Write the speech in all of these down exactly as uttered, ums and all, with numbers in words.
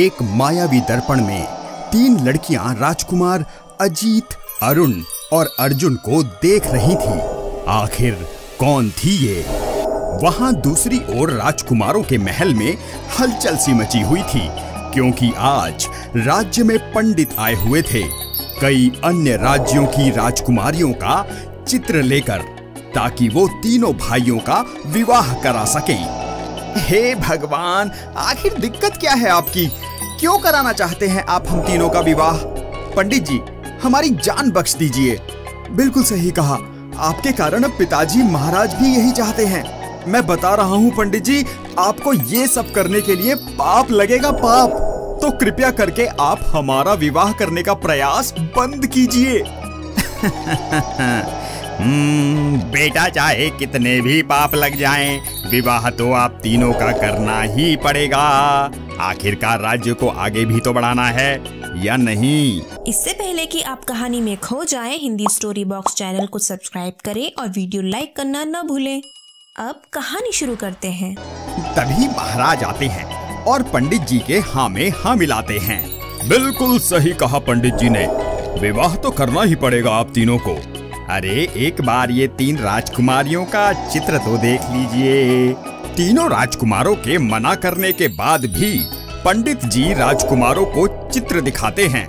एक मायावी दर्पण में तीन लड़कियां राजकुमार, अजीत, अरुण और अर्जुन को देख रही थी। आखिर कौन थी ये? वहां दूसरी ओर राजकुमारों के महल में हलचल सी मची हुई थी, क्योंकि आज राज्य में पंडित आए हुए थे कई अन्य राज्यों की राजकुमारियों का चित्र लेकर, ताकि वो तीनों भाइयों का विवाह करा सकें। हे भगवान, आखिर दिक्कत क्या है आपकी? क्यों कराना चाहते हैं आप हम तीनों का विवाह? पंडित जी, हमारी जान बख्श दीजिए। बिल्कुल सही कहा, आपके कारण अब पिताजी महाराज भी यही चाहते हैं। मैं बता रहा हूँ पंडित जी, आपको ये सब करने के लिए पाप लगेगा, पाप। तो कृपया करके आप हमारा विवाह करने का प्रयास बंद कीजिए। हम्म, बेटा चाहे कितने भी पाप लग जाएं, विवाह तो आप तीनों का करना ही पड़ेगा। आखिरकार राज्य को आगे भी तो बढ़ाना है या नहीं? इससे पहले कि आप कहानी में खो जाएं, हिंदी स्टोरी बॉक्स चैनल को सब्सक्राइब करें और वीडियो लाइक करना न भूलें। अब कहानी शुरू करते हैं। तभी महाराज आते हैं और पंडित जी के हाँ में हाँ मिलाते हैं। बिल्कुल सही कहा पंडित जी ने, विवाह तो करना ही पड़ेगा आप तीनों को। अरे एक बार ये तीन राजकुमारियों का चित्र तो देख लीजिए। तीनों राजकुमारों के मना करने के बाद भी पंडित जी राजकुमारों को चित्र दिखाते हैं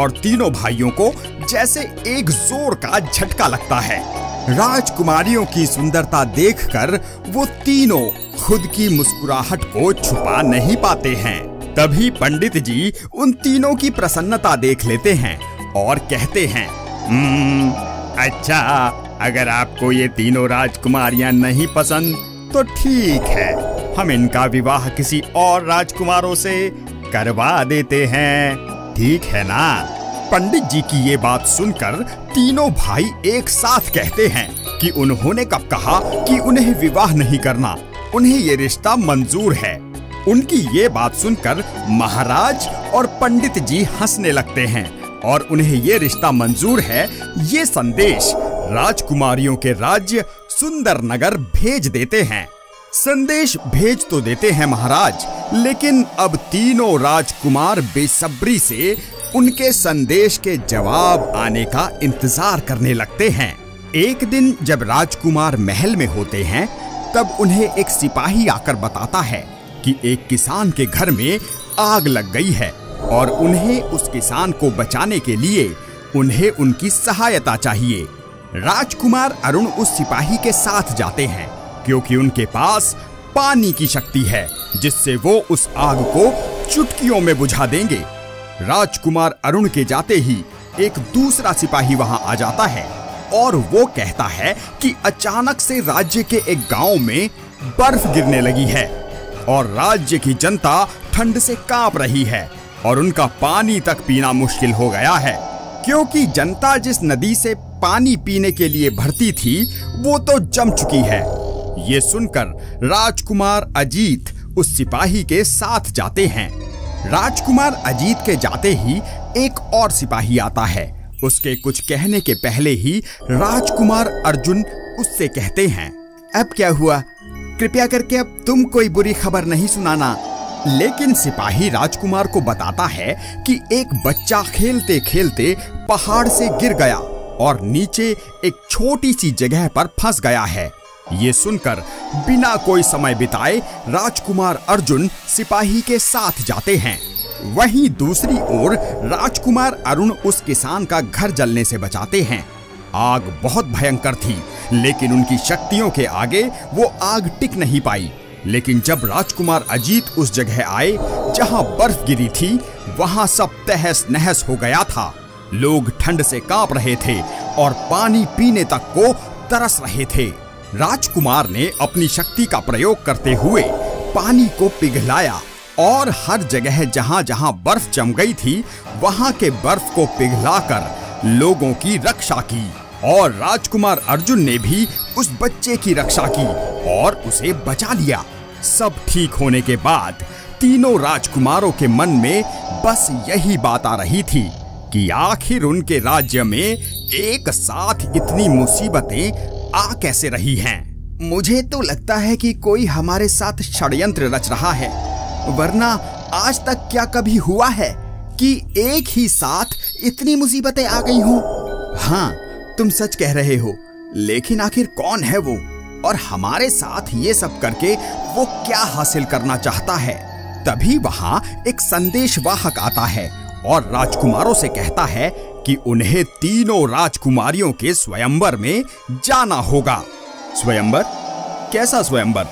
और तीनों भाइयों को जैसे एक जोर का झटका लगता है। राजकुमारियों की सुंदरता देखकर वो तीनों खुद की मुस्कुराहट को छुपा नहीं पाते हैं। तभी पंडित जी उन तीनों की प्रसन्नता देख लेते हैं और कहते हैं, अच्छा, अगर आपको ये तीनों राजकुमारियां नहीं पसंद तो ठीक है, हम इनका विवाह किसी और राजकुमारों से करवा देते हैं, ठीक है ना? पंडित जी की ये बात सुनकर तीनों भाई एक साथ कहते हैं कि उन्होंने कब कहा कि उन्हें विवाह नहीं करना, उन्हें ये रिश्ता मंजूर है। उनकी ये बात सुनकर महाराज और पंडित जी हंसने लगते हैं और उन्हें ये रिश्ता मंजूर है ये संदेश राजकुमारियों के राज्य सुंदर नगर भेज देते हैं। संदेश भेज तो देते हैं महाराज, लेकिन अब तीनों राजकुमार बेसब्री से उनके संदेश के जवाब आने का इंतजार करने लगते हैं। एक दिन जब राजकुमार महल में होते हैं, तब उन्हें एक सिपाही आकर बताता है कि एक किसान के घर में आग लग गई है और उन्हें उस किसान को बचाने के लिए उन्हें उनकी सहायता चाहिए। राजकुमार अरुण उस सिपाही के साथ जाते हैं क्योंकि उनके पास पानी की शक्ति है जिससे वो उस आग को चुटकियों में बुझा देंगे। राजकुमार अरुण के जाते ही एक दूसरा सिपाही वहां आ जाता है और वो कहता है कि अचानक से राज्य के एक गांव में बर्फ गिरने लगी है और राज्य की जनता ठंड से कांप रही है और उनका पानी तक पीना मुश्किल हो गया है, क्योंकि जनता जिस नदी से पानी पीने के लिए भरती थी वो तो जम चुकी है। ये सुनकर राजकुमार अजीत उस सिपाही के साथ जाते हैं। राजकुमार अजीत के जाते ही एक और सिपाही आता है। उसके कुछ कहने के पहले ही राजकुमार अर्जुन उससे कहते हैं, अब क्या हुआ? कृपया करके अब तुम कोई बुरी खबर नहीं सुनाना। लेकिन सिपाही राजकुमार को बताता है कि एक बच्चा खेलते खेलते पहाड़ से गिर गया और नीचे एक छोटी सी जगह पर फंस गया है। ये सुनकर बिना कोई समय बिताए राजकुमार अर्जुन सिपाही के साथ जाते हैं। वहीं दूसरी ओर राजकुमार अरुण उस किसान का घर जलने से बचाते हैं। आग बहुत भयंकर थी, लेकिन उनकी शक्तियों के आगे वो आग टिक नहीं पाई। लेकिन जब राजकुमार अजीत उस जगह आए जहां बर्फ गिरी थी, वहां सब तहस नहस हो गया था। लोग ठंड से कांप रहे थे और पानी पीने तक को तरस रहे थे। राजकुमार ने अपनी शक्ति का प्रयोग करते हुए पानी को पिघलाया और हर जगह जहां जहां बर्फ जम गई थी वहां के बर्फ को पिघलाकर लोगों की रक्षा की। और राजकुमार अर्जुन ने भी उस बच्चे की रक्षा की और उसे बचा लिया। सब ठीक होने के बाद तीनों राजकुमारों के मन में बस यही बात आ रही थी कि आखिर उनके राज्य में एक साथ इतनी मुसीबतें आ कैसे रही हैं। मुझे तो लगता है कि कोई हमारे साथ षड्यंत्र रच रहा है, वरना आज तक क्या कभी हुआ है कि एक ही साथ इतनी मुसीबतें आ गई हों? हाँ, तुम सच कह रहे हो, लेकिन आखिर कौन है वो और हमारे साथ ये सब करके वो क्या हासिल करना चाहता है? तभी वहाँ एक संदेशवाहक आता है और राजकुमारों से कहता है कि उन्हें तीनों राजकुमारियों के स्वयंवर में जाना होगा। स्वयंवर? कैसा स्वयंवर?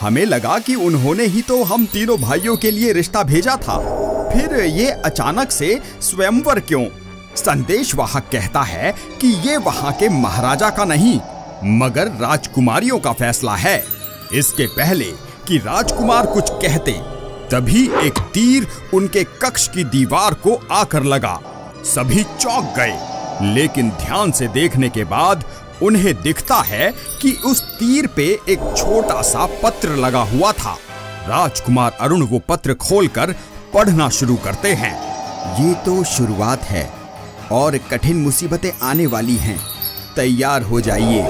हमें लगा कि उन्होंने ही तो हम तीनों भाइयों के लिए रिश्ता भेजा था, फिर ये अचानक से स्वयंवर क्यों? संदेशवाहक कहता है कि ये वहां के महाराजा का नहीं मगर राजकुमारियों का फैसला है। इसके पहले कि राजकुमार कुछ कहते, तभी एक तीर उनके कक्ष की दीवार को आकर लगा। सभी चौंक गए, लेकिन ध्यान से देखने के बाद उन्हें दिखता है कि उस तीर पे एक छोटा सा पत्र लगा हुआ था। राजकुमार अरुण वो पत्र खोलकर पढ़ना शुरू करते हैं। ये तो शुरुआत है और कठिन मुसीबतें आने वाली हैं, तैयार हो जाइए।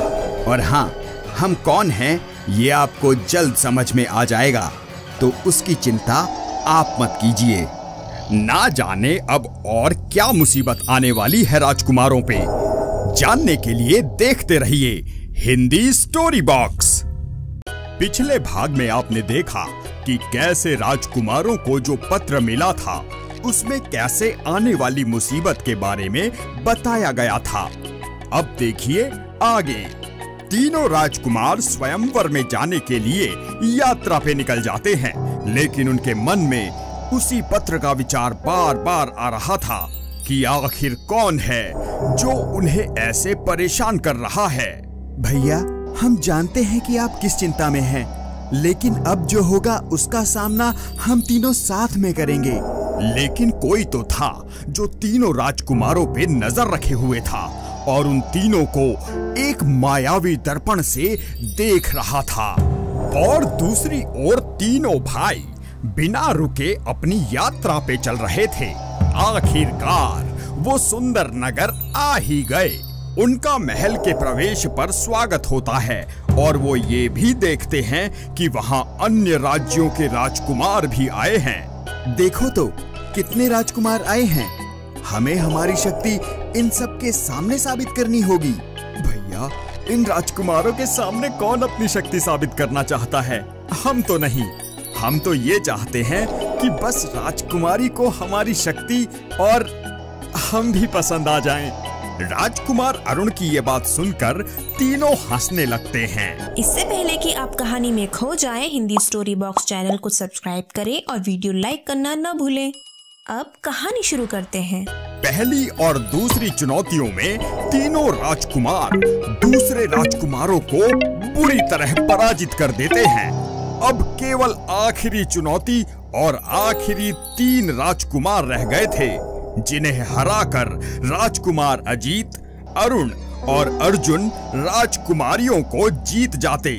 और हाँ, हम कौन हैं ये आपको जल्द समझ में आ जाएगा, तो उसकी चिंता आप मत कीजिए। ना जाने अब और क्या मुसीबत आने वाली है राजकुमारों पे, जानने के लिए देखते रहिए हिंदी स्टोरी बॉक्स। पिछले भाग में आपने देखा कि कैसे राजकुमारों को जो पत्र मिला था उसमें कैसे आने वाली मुसीबत के बारे में बताया गया था। अब देखिए आगे। तीनों राजकुमार स्वयंवर में जाने के लिए यात्रा पे निकल जाते हैं, लेकिन उनके मन में उसी पत्र का विचार बार बार आ रहा था कि आखिर कौन है जो उन्हें ऐसे परेशान कर रहा है। भैया, हम जानते हैं कि आप किस चिंता में हैं, लेकिन अब जो होगा उसका सामना हम तीनों साथ में करेंगे। लेकिन कोई तो था जो तीनों राजकुमारों पे नजर रखे हुए था और उन तीनों को एक मायावी दर्पण से देख रहा था। और दूसरी ओर तीनों भाई बिना रुके अपनी यात्रा पे चल रहे थे। आखिरकार वो सुंदर नगर आ ही गए। उनका महल के प्रवेश पर स्वागत होता है और वो ये भी देखते हैं कि वहाँ अन्य राज्यों के राजकुमार भी आए हैं। देखो तो कितने राजकुमार आए हैं, हमें हमारी शक्ति इन सब के सामने साबित करनी होगी। भैया, इन राजकुमारों के सामने कौन अपनी शक्ति साबित करना चाहता है? हम तो नहीं। हम तो ये चाहते हैं कि बस राजकुमारी को हमारी शक्ति और हम भी पसंद आ जाएं। राजकुमार अरुण की ये बात सुनकर तीनों हंसने लगते हैं। इससे पहले कि आप कहानी में खो जाएं, हिंदी स्टोरी बॉक्स चैनल को सब्सक्राइब करें और वीडियो लाइक करना न भूलें। अब कहानी शुरू करते हैं। पहली और दूसरी चुनौतियों में तीनों राजकुमार दूसरे राजकुमारों को बुरी तरह पराजित कर देते हैं। अब केवल आखिरी चुनौती और आखिरी तीन राजकुमार रह गए थे, जिन्हें हराकर राजकुमार अजीत, अरुण और अर्जुन राजकुमारियों को जीत जाते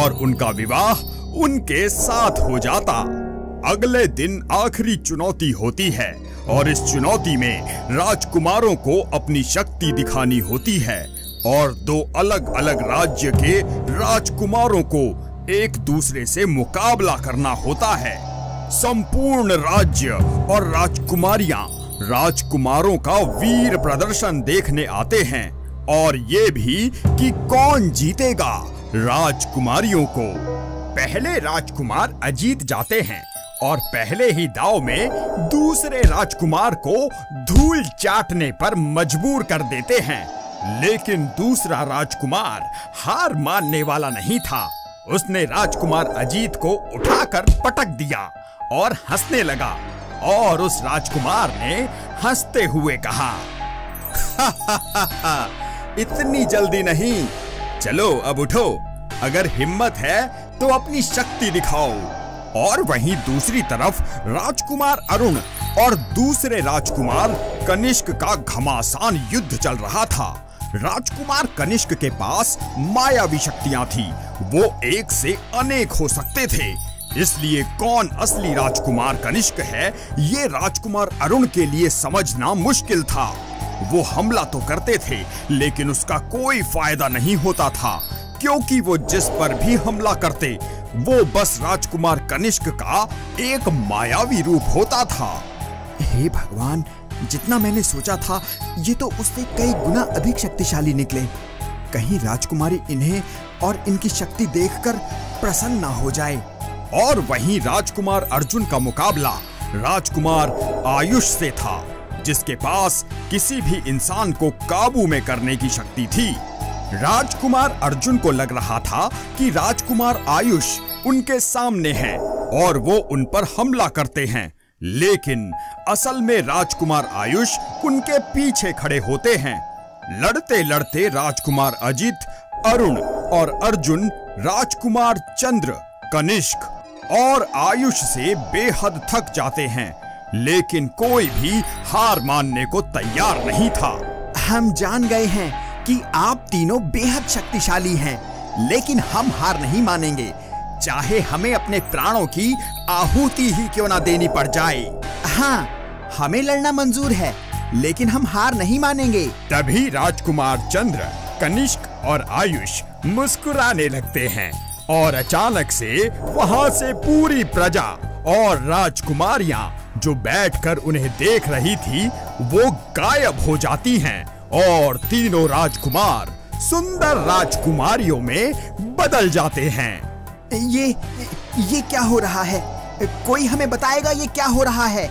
और उनका विवाह उनके साथ हो जाता। अगले दिन आखिरी चुनौती होती है और इस चुनौती में राजकुमारों को अपनी शक्ति दिखानी होती है और दो अलग अलग राज्य के राजकुमारों को एक दूसरे से मुकाबला करना होता है। संपूर्ण राज्य और राजकुमारियां राजकुमारों का वीर प्रदर्शन देखने आते हैं और ये भी कि कौन जीतेगा राजकुमारियों को। पहले राजकुमार अजीत जाते हैं और पहले ही दाव में दूसरे राजकुमार को धूल चाटने पर मजबूर कर देते हैं, लेकिन दूसरा राजकुमार हार मानने वाला नहीं था। उसने राजकुमार अजीत को उठाकर पटक दिया और हंसने लगा और उस राजकुमार ने हंसते हुए कहा, हा, हा, हा, हा, इतनी जल्दी नहीं, चलो अब उठो, अगर हिम्मत है तो अपनी शक्ति दिखाओ। और वहीं दूसरी तरफ राजकुमार अरुण और दूसरे राजकुमार कनिष्क का घमासान युद्ध चल रहा था। राजकुमार कनिष्क के पास मायावी शक्तियां थी, वो एक से अनेक हो सकते थे, इसलिए कौन असली राजकुमार कनिष्क है ये राजकुमार अरुण के लिए समझना मुश्किल था। वो हमला तो करते थे लेकिन उसका कोई फायदा नहीं होता था, क्योंकि वो जिस पर भी हमला करते वो बस राजकुमार कनिष्क का एक मायावी रूप होता था। हे भगवान, जितना मैंने सोचा था ये तो उससे कई गुना अधिक शक्तिशाली निकले। कहीं राजकुमारी इन्हें और इनकी शक्ति देखकर प्रसन्न ना हो जाए। और वहीं राजकुमार अर्जुन का मुकाबला राजकुमार आयुष से था, जिसके पास किसी भी इंसान को काबू में करने की शक्ति थी। राजकुमार अर्जुन को लग रहा था कि राजकुमार आयुष उनके सामने हैं और वो उन पर हमला करते हैं, लेकिन असल में राजकुमार आयुष उनके पीछे खड़े होते हैं। लड़ते लड़ते राजकुमार अजित, अरुण और अर्जुन राजकुमार चंद्र, कनिष्क और आयुष से बेहद थक जाते हैं, लेकिन कोई भी हार मानने को तैयार नहीं था। हम जान गए हैं कि आप तीनों बेहद शक्तिशाली हैं, लेकिन हम हार नहीं मानेंगे, चाहे हमें अपने प्राणों की आहुति ही क्यों ना देनी पड़ जाए। हाँ, हमें लड़ना मंजूर है, लेकिन हम हार नहीं मानेंगे। तभी राजकुमार चंद्र, कनिष्क और आयुष मुस्कुराने लगते हैं और अचानक से वहाँ से पूरी प्रजा और राजकुमारियाँ जो बैठकर उन्हें देख रही थी वो गायब हो जाती हैं और तीनों राजकुमार सुंदर राजकुमारियों में बदल जाते हैं। ये ये क्या हो रहा है? कोई हमें बताएगा ये क्या हो रहा है?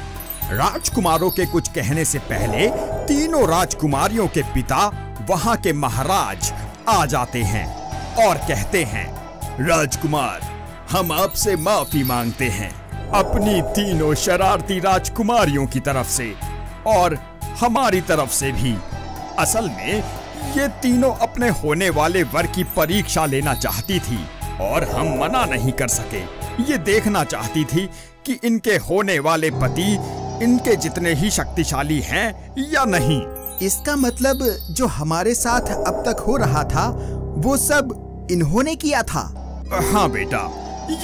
राजकुमारों के कुछ कहने से पहले तीनों राजकुमारियों के पिता वहां के महाराज आ जाते हैं और कहते हैं, राजकुमार, हम आपसे माफी मांगते हैं अपनी तीनों शरारती राजकुमारियों की तरफ से और हमारी तरफ से भी। असल में ये तीनों अपने होने वाले वर की परीक्षा लेना चाहती थी और हम मना नहीं कर सके। ये देखना चाहती थी कि इनके होने वाले पति इनके जितने ही शक्तिशाली हैं या नहीं। इसका मतलब जो हमारे साथ अब तक हो रहा था वो सब इन्होंने किया था। हाँ बेटा,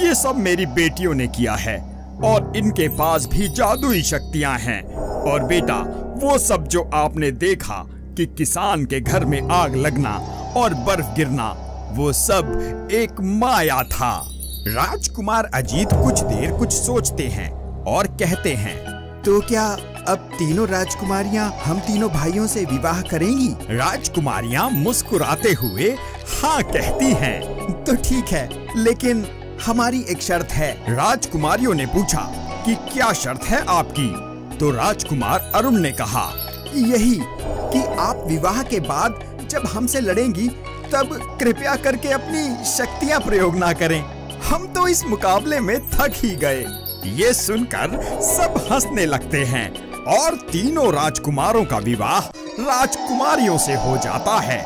ये सब मेरी बेटियों ने किया है और इनके पास भी जादुई शक्तियाँ हैं। और बेटा, वो सब जो आपने देखा कि किसान के घर में आग लगना और बर्फ गिरना, वो सब एक माया था। राजकुमार अजीत कुछ देर कुछ सोचते हैं और कहते हैं, तो क्या अब तीनों राजकुमारियां हम तीनों भाइयों से विवाह करेंगी? राजकुमारियां मुस्कुराते हुए हाँ कहती हैं। तो ठीक है, लेकिन हमारी एक शर्त है। राजकुमारियों ने पूछा कि क्या शर्त है आपकी? तो राजकुमार अरुण ने कहा, यही कि आप विवाह के बाद जब हमसे लड़ेंगी तब कृपया करके अपनी शक्तियां प्रयोग ना करें। हम तो इस मुकाबले में थक ही गए। ये सुनकर सब हंसने लगते हैं और तीनों राजकुमारों का विवाह राजकुमारियों से हो जाता है।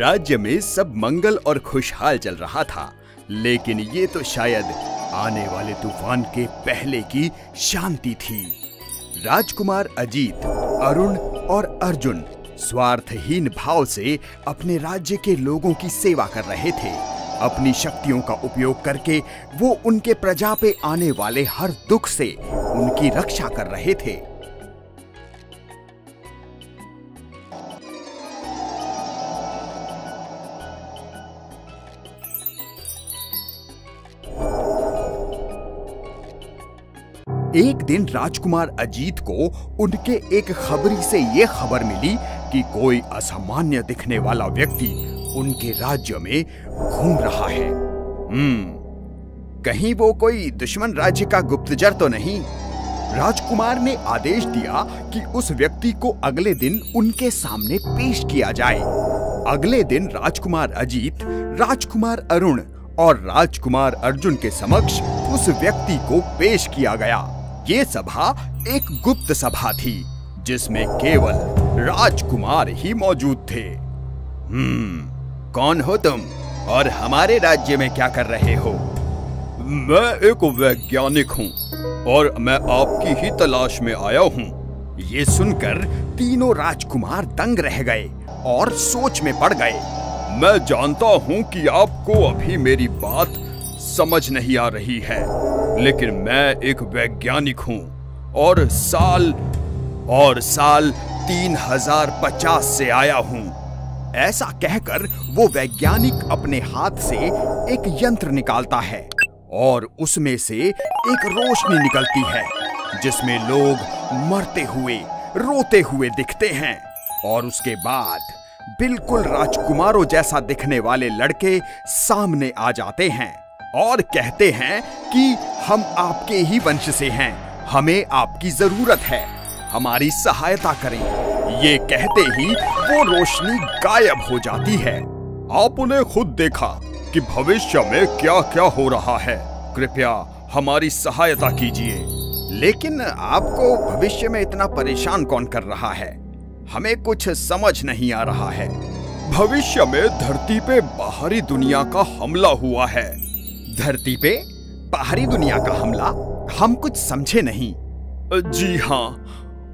राज्य में सब मंगल और खुशहाल चल रहा था, लेकिन ये तो शायद आने वाले तूफान के पहले की शांति थी। राजकुमार अजीत, अरुण और अर्जुन स्वार्थहीन भाव से अपने राज्य के लोगों की सेवा कर रहे थे। अपनी शक्तियों का उपयोग करके वो उनके प्रजा पे आने वाले हर दुख से उनकी रक्षा कर रहे थे। एक दिन राजकुमार अजीत को उनके एक खबरी से ये खबर मिली कि कोई असामान्य दिखने वाला व्यक्ति उनके राज्य में घूम रहा है। हम्म, कहीं वो कोई दुश्मन राज्य का गुप्तचर तो नहीं? राजकुमार ने आदेश दिया कि उस व्यक्ति को अगले दिन उनके सामने पेश किया जाए। अगले दिन राजकुमार अजीत, राजकुमार अरुण और राजकुमार अर्जुन के समक्ष उस व्यक्ति को पेश किया गया। ये सभा एक गुप्त सभा थी जिसमें केवल राजकुमार ही मौजूद थे। हम्म, कौन हो तुम और हमारे राज्य में क्या कर रहे हो? मैं एक वैज्ञानिक हूँ और मैं आपकी ही तलाश में आया हूँ। ये सुनकर तीनों राजकुमार दंग रह गए और सोच में पड़ गए। मैं जानता हूँ कि आपको अभी मेरी बात समझ नहीं आ रही है, लेकिन मैं एक वैज्ञानिक हूँ और साल और साल तीन हजार पचास से आया हूँ। ऐसा कहकर वो वैज्ञानिक अपने हाथ से एक यंत्र निकालता है और उसमें से एक रोशनी निकलती है जिसमें लोग मरते हुए रोते हुए दिखते हैं। और उसके बाद बिल्कुल राजकुमारों जैसा दिखने वाले लड़के सामने आ जाते हैं और कहते हैं कि हम आपके ही वंश से हैं, हमें आपकी जरूरत है, हमारी सहायता करें। ये कहते ही वो रोशनी गायब हो जाती है। आपने खुद देखा कि भविष्य में क्या क्या हो रहा है, कृपया हमारी सहायता कीजिए। लेकिन आपको भविष्य में इतना परेशान कौन कर रहा है, हमें कुछ समझ नहीं आ रहा है। भविष्य में धरती पे बाहरी दुनिया का हमला हुआ है। धरती पे बाहरी दुनिया का हमला? हम कुछ समझे नहीं। जी हाँ,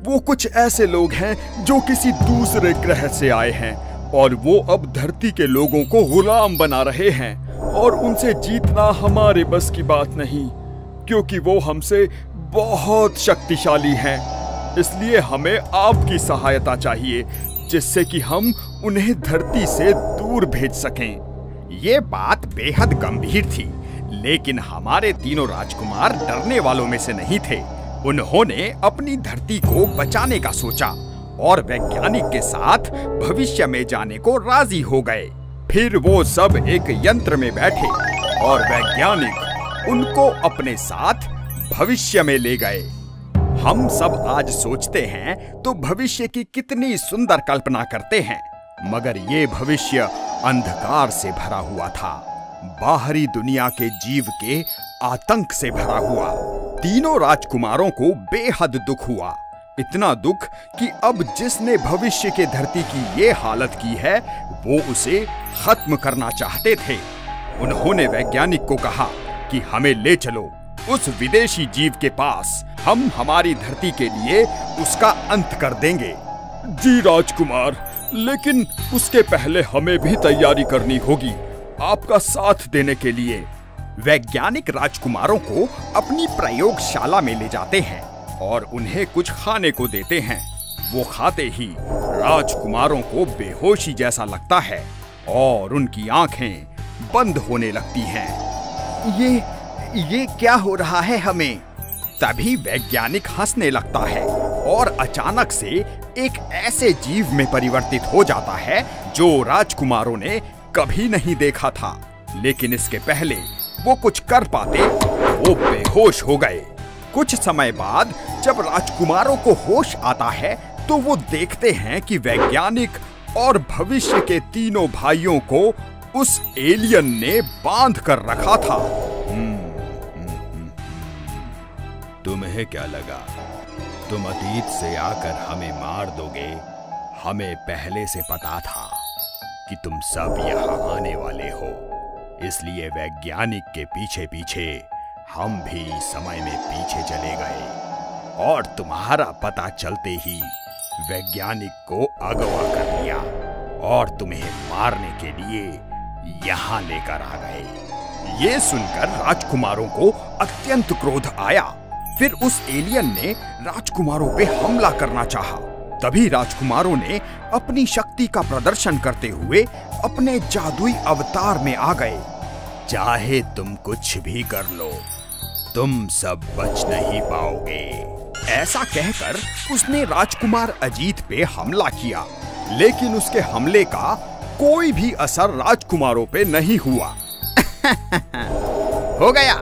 वो कुछ ऐसे लोग हैं जो किसी दूसरे ग्रह से आए हैं और वो अब धरती के लोगों को गुलाम बना रहे हैं और उनसे जीतना हमारे बस की बात नहीं, क्योंकि वो हमसे बहुत शक्तिशाली हैं। इसलिए हमें आपकी सहायता चाहिए जिससे कि हम उन्हें धरती से दूर भेज सकें। ये बात बेहद गंभीर थी, लेकिन हमारे तीनों राजकुमार डरने वालों में से नहीं थे। उन्होंने अपनी धरती को बचाने का सोचा और वैज्ञानिक के साथ भविष्य में जाने को राजी हो गए। फिर वो सब एक यंत्र में बैठे और वैज्ञानिक उनको अपने साथ भविष्य में ले गए। हम सब आज सोचते हैं तो भविष्य की कितनी सुंदर कल्पना करते हैं, मगर ये भविष्य अंधकार से भरा हुआ था, बाहरी दुनिया के जीव के आतंक से भरा हुआ। तीनों राजकुमारों को बेहद दुख हुआ, इतना दुख कि अब जिसने भविष्य के धरती की ये हालत की है वो उसे खत्म करना चाहते थे। उन्होंने वैज्ञानिक को कहा कि हमें ले चलो उस विदेशी जीव के पास, हम हमारी धरती के लिए उसका अंत कर देंगे। जी राजकुमार, लेकिन उसके पहले हमें भी तैयारी करनी होगी आपका साथ देने के लिए। वैज्ञानिक राजकुमारों को अपनी प्रयोगशाला में ले जाते हैं और उन्हें कुछ खाने को देते हैं। वो खाते ही राजकुमारों को बेहोशी जैसा लगता है और उनकी आंखें बंद होने लगती हैं। ये ये क्या हो रहा है हमें? तभी वैज्ञानिक हंसने लगता है और अचानक से एक ऐसे जीव में परिवर्तित हो जाता है जो राजकुमारों ने कभी नहीं देखा था। लेकिन इसके पहले वो कुछ कर पाते, वो बेहोश हो गए। कुछ समय बाद जब राजकुमारों को होश आता है तो वो देखते हैं कि वैज्ञानिक और भविष्य के तीनों भाइयों को उस एलियन ने बांध कर रखा था। तुम्हें क्या लगा तुम अतीत से आकर हमें मार दोगे? हमें पहले से पता था कि तुम सब यहाँ आने वाले हो, इसलिए वैज्ञानिक के पीछे पीछे हम भी समय में पीछे चले गए और तुम्हारा पता चलते ही वैज्ञानिक को अगवा कर लिया और तुम्हें मारने के लिए यहाँ लेकर आ गए। ये सुनकर राजकुमारों को अत्यंत क्रोध आया। फिर उस एलियन ने राजकुमारों पे हमला करना चाहा। तभी राजकुमारों ने अपनी शक्ति का प्रदर्शन करते हुए अपने जादुई अवतार में आ गए। चाहे तुम कुछ भी कर लो, तुम सब बच नहीं पाओगे। ऐसा कहकर उसने राजकुमार अजीत पे हमला किया, लेकिन उसके हमले का कोई भी असर राजकुमारों पे नहीं हुआ। हो गया,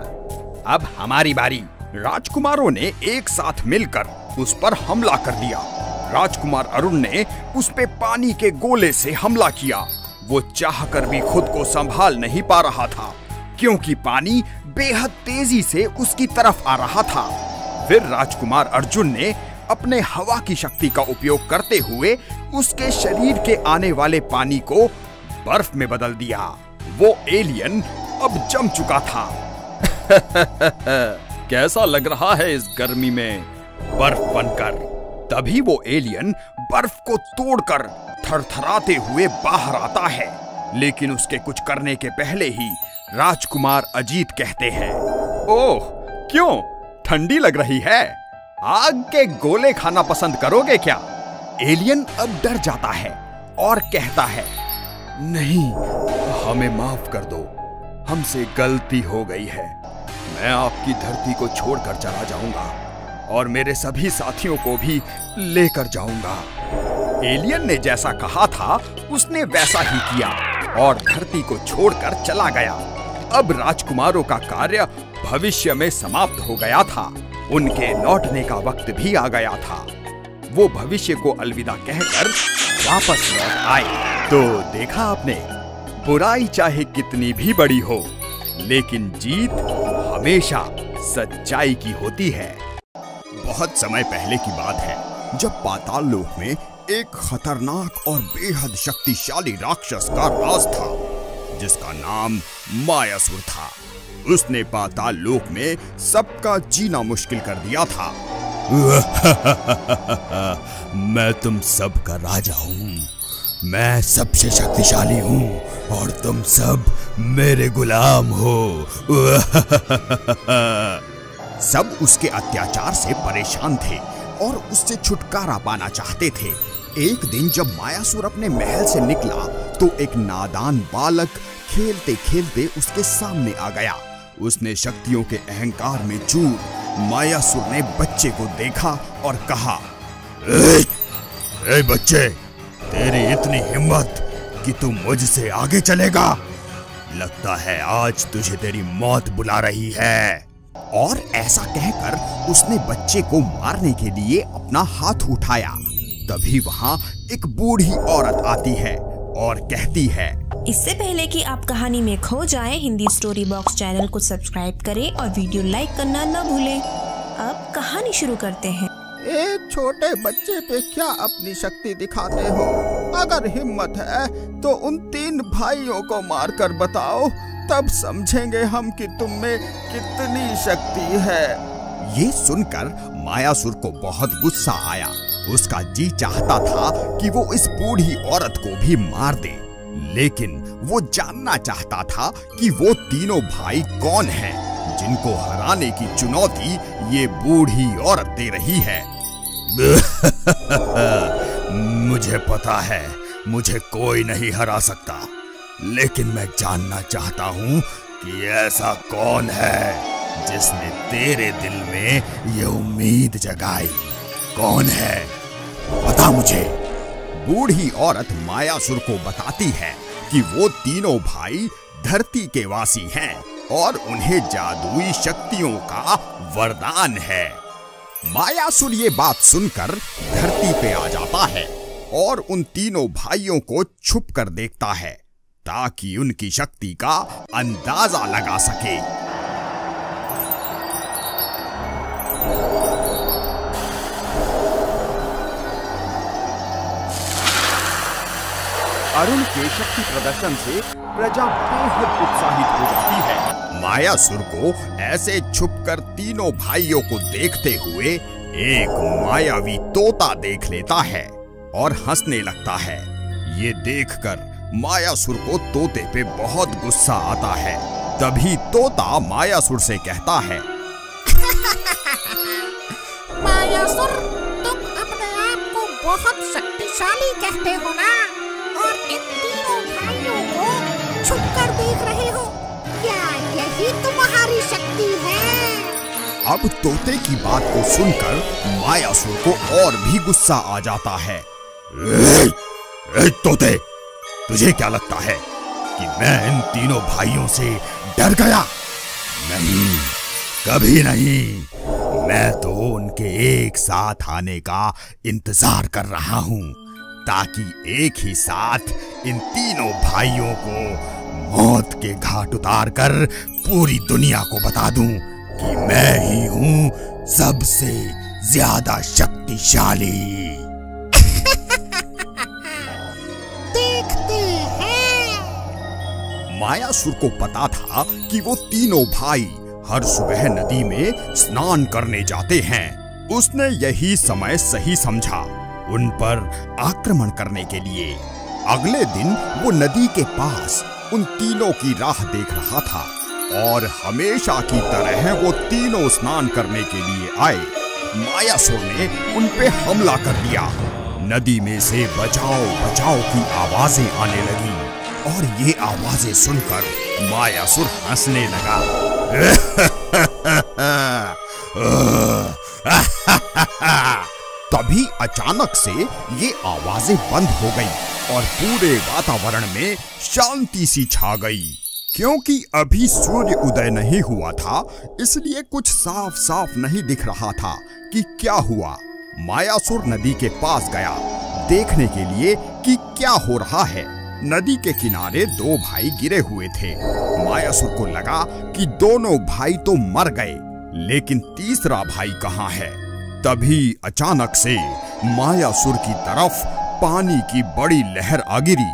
अब हमारी बारी। राजकुमारों ने एक साथ मिलकर उस पर हमला कर दिया। राजकुमार अरुण ने उस पे पानी के गोले से हमला किया। वो चाहकर भी खुद को संभाल नहीं पा रहा था क्योंकि पानी बेहद तेजी से उसकी तरफ आ रहा था। फिर राजकुमार अर्जुन ने अपने हवा की शक्ति का उपयोग करते हुए उसके शरीर के आने वाले पानी को बर्फ में बदल दिया। वो एलियन अब जम चुका था। कैसा लग रहा है इस गर्मी में बर्फ बनकर? तभी वो एलियन बर्फ को तोड़कर थरथराते हुए बाहर आता है, लेकिन उसके कुछ करने के पहले ही राजकुमार अजीत कहते हैं, ओह क्यों ठंडी लग रही है? आग के गोले खाना पसंद करोगे क्या? एलियन अब डर जाता है और कहता है, नहीं, हमें माफ कर दो, हमसे गलती हो गई है। मैं आपकी धरती को छोड़कर चला जाऊंगा और मेरे सभी साथियों को भी लेकर जाऊंगा। एलियन ने जैसा कहा था उसने वैसा ही किया और धरती को छोड़कर चला गया। अब राजकुमारों का कार्य भविष्य में समाप्त हो गया था। उनके लौटने का वक्त भी आ गया था। वो भविष्य को अलविदा कहकर वापस लौट आए। तो देखा आपने, बुराई चाहे कितनी भी बड़ी हो, लेकिन जीत हमेशा सच्चाई की होती है। बहुत समय पहले की बात है, जब पाताल लोक में एक खतरनाक और बेहद शक्तिशाली राक्षस का राज था, जिसका नाम मायासुर था। उसने पाताल लोक में सबका जीना मुश्किल कर दिया था। मैं तुम सब का राजा हूँ, मैं सबसे शक्तिशाली हूँ और तुम सब मेरे गुलाम हो। सब उसके अत्याचार से परेशान थे और उससे छुटकारा पाना चाहते थे। एक दिन जब मायासुर अपने महल से निकला तो एक नादान बालक खेलते खेलते उसके सामने आ गया। उसने शक्तियों के अहंकार में चूर। मायासुर ने बच्चे को देखा और कहा, ए, ए बच्चे, तेरी इतनी हिम्मत कि तू मुझसे आगे चलेगा? लगता है आज तुझे तेरी मौत बुला रही है। और ऐसा कहकर उसने बच्चे को मारने के लिए अपना हाथ उठाया। तभी वहाँ एक बूढ़ी औरत आती है और कहती है, इससे पहले कि आप कहानी में खो जाएं, हिंदी स्टोरी बॉक्स चैनल को सब्सक्राइब करें और वीडियो लाइक करना न भूलें। अब कहानी शुरू करते हैं। एक छोटे बच्चे पे क्या अपनी शक्ति दिखाते हो? अगर हिम्मत है तो उन तीन भाइयों को मार कर बताओ, तब समझेंगे हम कि तुम में कितनी शक्ति है। ये सुनकर मायासुर को बहुत गुस्सा आया। उसका जी चाहता था कि वो इस बूढ़ी औरत को भी मार दे, लेकिन वो जानना चाहता था कि वो तीनों भाई कौन हैं, जिनको हराने की चुनौती ये बूढ़ी औरत दे रही है। मुझे पता है मुझे कोई नहीं हरा सकता, लेकिन मैं जानना चाहता हूँ कि ऐसा कौन है जिसने तेरे दिल में ये उम्मीद जगाई? कौन है, बता मुझे। बूढ़ी औरत मायासुर को बताती है कि वो तीनों भाई धरती के वासी हैं और उन्हें जादुई शक्तियों का वरदान है। मायासुर ये बात सुनकर धरती पे आ जाता है और उन तीनों भाइयों को छुप कर देखता है ताकि उनकी शक्ति का अंदाजा लगा सके। अरुण के शक्ति प्रदर्शन से प्रजा बेहद उत्साहित हो जाती है। मायासुर को ऐसे छुपकर तीनों भाइयों को देखते हुए एक मायावी तोता देख लेता है और हंसने लगता है। ये देखकर मायासुर को तोते पे बहुत गुस्सा आता है। तभी तोता मायासुर से कहता है, मायासुर, तुम अपने आप को बहुत शक्तिशाली कहते हो ना, और इन तीनों भाइयों को छुपकर देख रहे हो, क्या यही तुम्हारी शक्ति है? अब तोते की बात को सुनकर मायासुर को और भी गुस्सा आ जाता है। ए, ए, तोते, तुझे क्या लगता है कि मैं इन तीनों भाइयों से डर गया? नहीं, कभी नहीं। मैं तो उनके एक साथ आने का इंतजार कर रहा हूँ ताकि एक ही साथ इन तीनों भाइयों को मौत के घाट उतार कर पूरी दुनिया को बता दूं कि मैं ही हूँ सबसे ज्यादा शक्तिशाली। मायासुर को पता था कि वो तीनों भाई हर सुबह नदी में स्नान करने जाते हैं। उसने यही समय सही समझा उन पर आक्रमण करने के लिए। अगले दिन वो नदी के पास उन तीनों की राह देख रहा था और हमेशा की तरह वो तीनों स्नान करने के लिए आए। मायासुर ने उन पे हमला कर दिया। नदी में से बचाओ बचाओ की आवाजें आने लगी और ये आवाजें सुनकर मायासुर हंसने लगा। तभी अचानक से ये आवाजें बंद हो गई और पूरे वातावरण में शांति सी छा गई, क्योंकि अभी सूर्य उदय नहीं हुआ था, इसलिए कुछ साफ साफ नहीं दिख रहा था कि क्या हुआ। मायासुर नदी के पास गया देखने के लिए कि क्या हो रहा है। नदी के किनारे दो भाई गिरे हुए थे। मायासुर को लगा कि दोनों भाई तो मर गए, लेकिन तीसरा भाई कहाँ है। तभी अचानक से मायासुर की तरफ पानी की बड़ी लहर आ गिरी।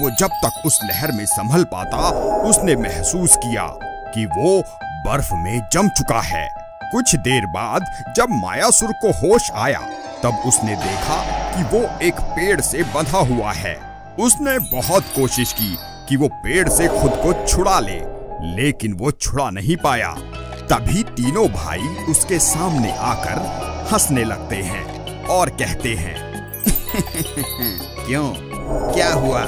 वो जब तक उस लहर में संभल पाता, उसने महसूस किया कि वो बर्फ में जम चुका है। कुछ देर बाद जब मायासुर को होश आया, तब उसने देखा कि वो एक पेड़ से बंधा हुआ है। उसने बहुत कोशिश की कि वो पेड़ से खुद को छुड़ा ले, लेकिन वो छुड़ा नहीं पाया। तभी तीनों भाई उसके सामने आकर हंसने लगते हैं और कहते हैं, क्यों, क्या हुआ?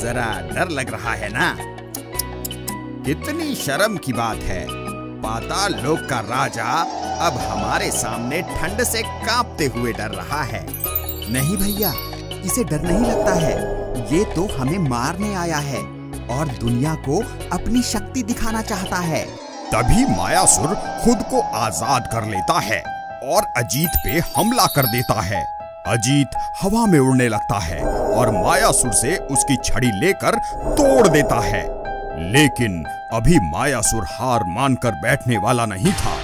जरा डर लग रहा है ना? कितनी शर्म की बात है, पाताल लोक का राजा अब हमारे सामने ठंड से कांपते हुए डर रहा है। नहीं भैया, इसे डर नहीं लगता है, ये तो हमें मारने आया है और दुनिया को अपनी शक्ति दिखाना चाहता है। तभी मायासुर खुद को आजाद कर लेता है और अजीत पे हमला कर देता है। अजीत हवा में उड़ने लगता है और मायासुर से उसकी छड़ी लेकर तोड़ देता है। लेकिन अभी मायासुर हार मानकर बैठने वाला नहीं था।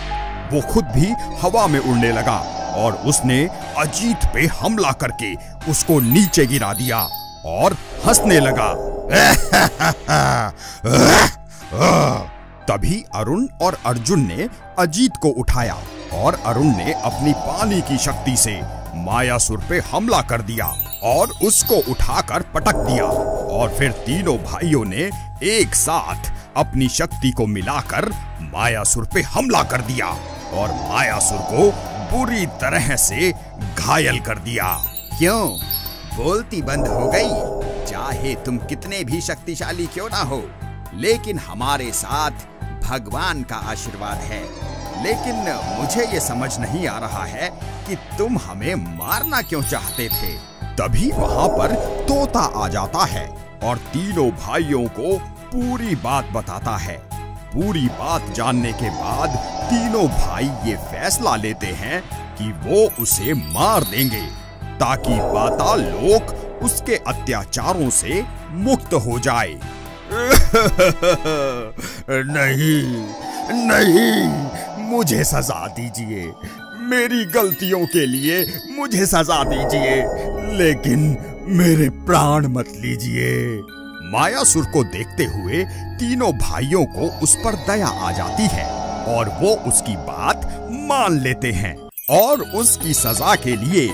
वो खुद भी हवा में उड़ने लगा और उसने अजीत पे हमला करके उसको नीचे गिरा दिया और हंसने लगा। तभी अरुण और अर्जुन ने अजीत को उठाया और अरुण ने अपनी पानी की शक्ति से मायासुर पे हमला कर दिया और उसको उठाकर पटक दिया। और फिर तीनों भाइयों ने एक साथ अपनी शक्ति को मिलाकर मायासुर पे हमला कर दिया और मायासुर को बुरी तरह से घायल कर दिया। क्यों, बोलती बंद हो गई? चाहे तुम कितने भी शक्तिशाली क्यों ना हो, लेकिन हमारे साथ भगवान का आशीर्वाद है। लेकिन मुझे ये समझ नहीं आ रहा है कि तुम हमें मारना क्यों चाहते थे। तभी वहाँ पर तोता आ जाता है और तीनों भाइयों को पूरी बात बताता है। पूरी बात जानने के बाद तीनों भाई ये फैसला लेते हैं कि वो उसे मार देंगे ताकि पाताल लोक उसके अत्याचारों से मुक्त हो जाए। नहीं नहीं, मुझे सजा दीजिए, मेरी गलतियों के लिए मुझे सजा दीजिए, लेकिन मेरे प्राण मत लीजिए। मायासुर को देखते हुए तीनों भाइयों को उस पर दया आ जाती है और वो उसकी बात मान लेते हैं और उसकी सजा के लिए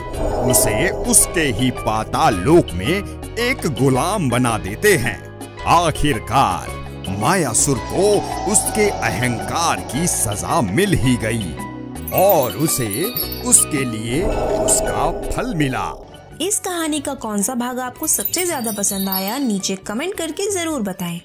उसे उसके ही पाताल लोक में एक गुलाम बना देते हैं। आखिरकार मायासुर को उसके अहंकार की सजा मिल ही गई और उसे उसके लिए उसका फल मिला। इस कहानी का कौन सा भाग आपको सबसे ज्यादा पसंद आया, नीचे कमेंट करके जरूर बताएं।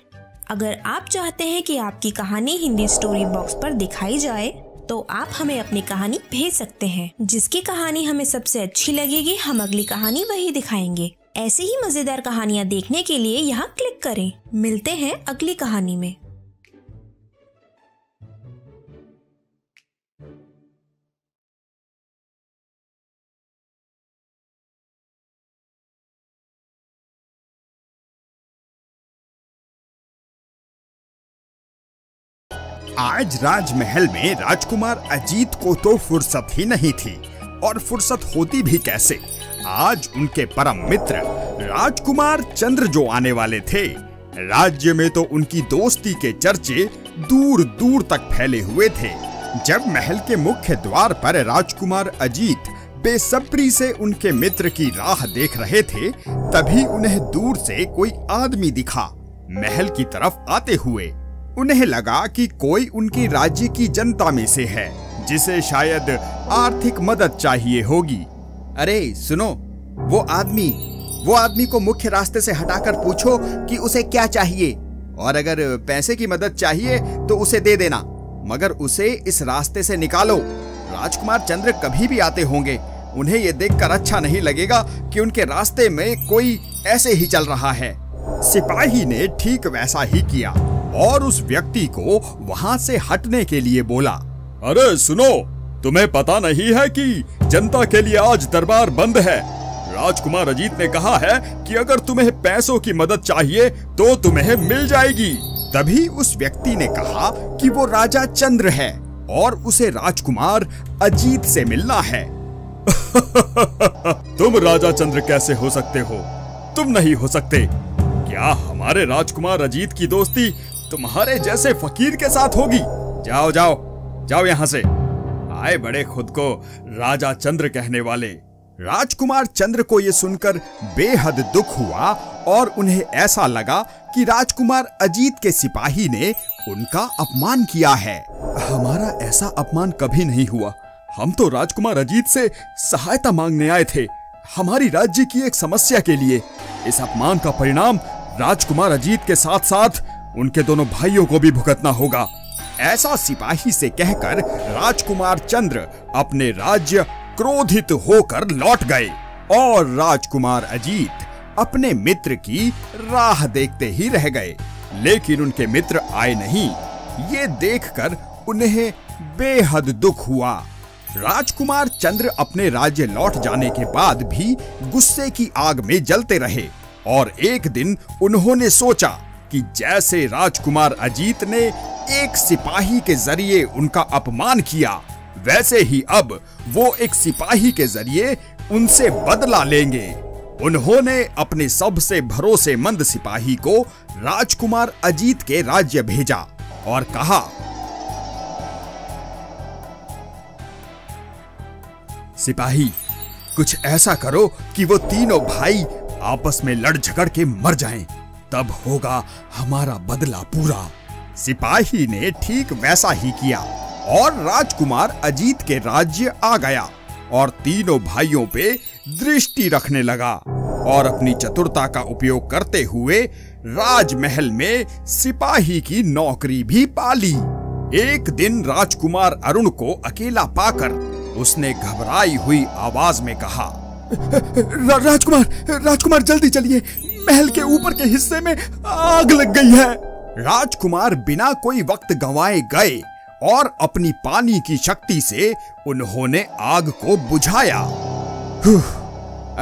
अगर आप चाहते हैं कि आपकी कहानी हिंदी स्टोरी बॉक्स पर दिखाई जाए, तो आप हमें अपनी कहानी भेज सकते हैं। जिसकी कहानी हमें सबसे अच्छी लगेगी, हम अगली कहानी वही दिखाएंगे। ऐसी ही मजेदार कहानियाँ देखने के लिए यहाँ क्लिक करें। मिलते हैं अगली कहानी में। आज राजमहल में राजकुमार अजीत को तो फुर्सत ही नहीं थी, और फुर्सत होती भी कैसे। आज उनके परम मित्र राजकुमार चंद्र जो आने वाले थे। राज्य में तो उनकी दोस्ती के चर्चे दूर दूर तक फैले हुए थे। जब महल के मुख्य द्वार पर राजकुमार अजीत बेसब्री से उनके मित्र की राह देख रहे थे, तभी उन्हें दूर से कोई आदमी दिखा महल की तरफ आते हुए। उन्हें लगा कि कोई उनके राज्य की जनता में से है जिसे शायद आर्थिक मदद चाहिए होगी। अरे सुनो, वो आदमी वो आदमी को मुख्य रास्ते से हटाकर पूछो कि उसे क्या चाहिए, और अगर पैसे की मदद चाहिए तो उसे दे देना, मगर उसे इस रास्ते से निकालो। राजकुमार चंद्र कभी भी आते होंगे, उन्हें यह देखकर अच्छा नहीं लगेगा कि उनके रास्ते में कोई ऐसे ही चल रहा है। सिपाही ने ठीक वैसा ही किया और उस व्यक्ति को वहां से हटने के लिए बोला। अरे सुनो, तुम्हें पता नहीं है कि जनता के लिए आज दरबार बंद है? राजकुमार अजीत ने कहा है कि अगर तुम्हें पैसों की मदद चाहिए तो तुम्हें मिल जाएगी। तभी उस व्यक्ति ने कहा कि वो राजा चंद्र है और उसे राजकुमार अजीत से मिलना है। तुम राजा चंद्र कैसे हो सकते हो? तुम नहीं हो सकते। क्या हमारे राजकुमार अजीत की दोस्ती तुम्हारे जैसे फकीर के साथ होगी? जाओ जाओ जाओ यहाँ से। आए बड़े खुद को राजा चंद्र कहने वाले। राजकुमार चंद्र को यह सुनकर बेहद दुख हुआ और उन्हें ऐसा लगा कि राजकुमार अजीत के सिपाही ने उनका अपमान किया है। हमारा ऐसा अपमान कभी नहीं हुआ, हम तो राजकुमार अजीत से सहायता मांगने आए थे, हमारी राज्य की एक समस्या के लिए। इस अपमान का परिणाम राजकुमार अजीत के साथ साथ उनके दोनों भाइयों को भी भुगतना होगा। ऐसा सिपाही से कहकर राजकुमार चंद्र अपने राज्य क्रोधित होकर लौट गए और राजकुमार अजीत अपने मित्र की राह देखते ही रह गए, लेकिन उनके मित्र आए नहीं। ये देखकर उन्हें बेहद दुख हुआ। राजकुमार चंद्र अपने राज्य लौट जाने के बाद भी गुस्से की आग में जलते रहे और एक दिन उन्होंने सोचा कि जैसे राजकुमार अजीत ने एक सिपाही के जरिए उनका अपमान किया, वैसे ही अब वो एक सिपाही के जरिए उनसे बदला लेंगे। उन्होंने अपने सबसे भरोसेमंद सिपाही को राजकुमार अजीत के राज्य भेजा और कहा, सिपाही, कुछ ऐसा करो कि वो तीनों भाई आपस में लड़ झगड़ के मर जाएं, तब होगा हमारा बदला पूरा। सिपाही ने ठीक वैसा ही किया और राजकुमार अजीत के राज्य आ गया और तीनों भाइयों पे दृष्टि रखने लगा और अपनी चतुरता का उपयोग करते हुए राजमहल में सिपाही की नौकरी भी पा ली। एक दिन राजकुमार अरुण को अकेला पाकर उसने घबराई हुई आवाज में कहा, रा, राजकुमार राजकुमार जल्दी चलिए, महल के ऊपर के हिस्से में आग लग गई है। राजकुमार बिना कोई वक्त गंवाए गए और अपनी पानी की शक्ति से उन्होंने आग को बुझाया।